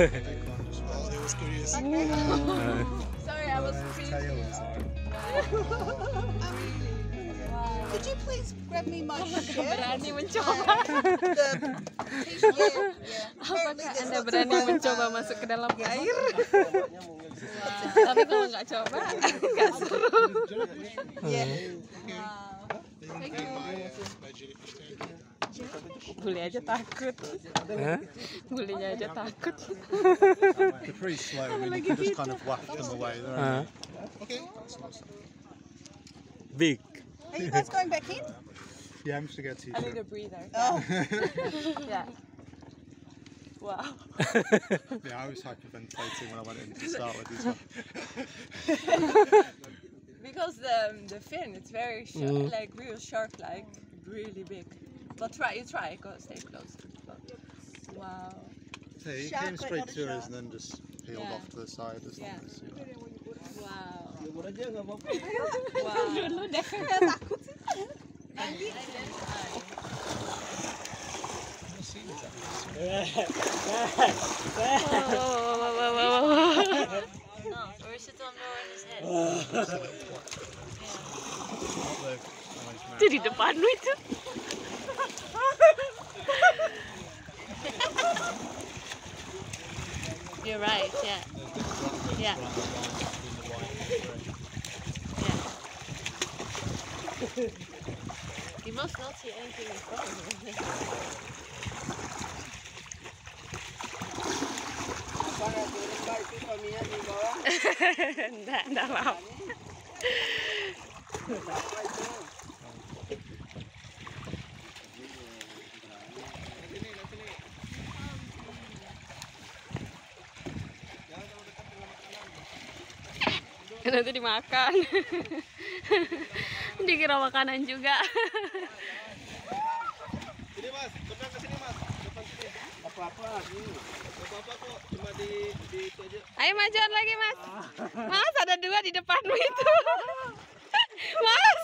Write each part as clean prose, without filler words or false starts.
Well, it was curious. Okay. Sorry, I was Could you please grab me my shirt? Berani mencoba. Anda berani mencoba masuk ke dalam air? Tapi kalau nggak coba, nggak seru. Bully aja takut. Bullynya aja takut. They're pretty slow. I mean, you can just kind of waft them away. Okay. Big. Are you guys going back in? Yeah, I'm just going to get to you. I need a breather. Oh. Yeah. Wow. Yeah, I was hyperventilating when I went in to start with these ones. Because the fin, it's very sharp, like real shark, like really big. But you try, go stay close. Wow. So you came straight to us and then just peeled off to the side as long as you know. Wow. Dulu deh, takut sih. Itu di depan lu itu. You're right, yeah. Yeah. You must not see anything in front of me. Nanti dimakan. Dikira makanan juga. Sini mas, depan ke sini mas, depan sini. Apa-apa lagi? Apa-apa kok, cuma di itu aja. Ayo majuan lagi mas. Mas ada dua di depanmu itu. Mas,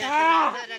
mas.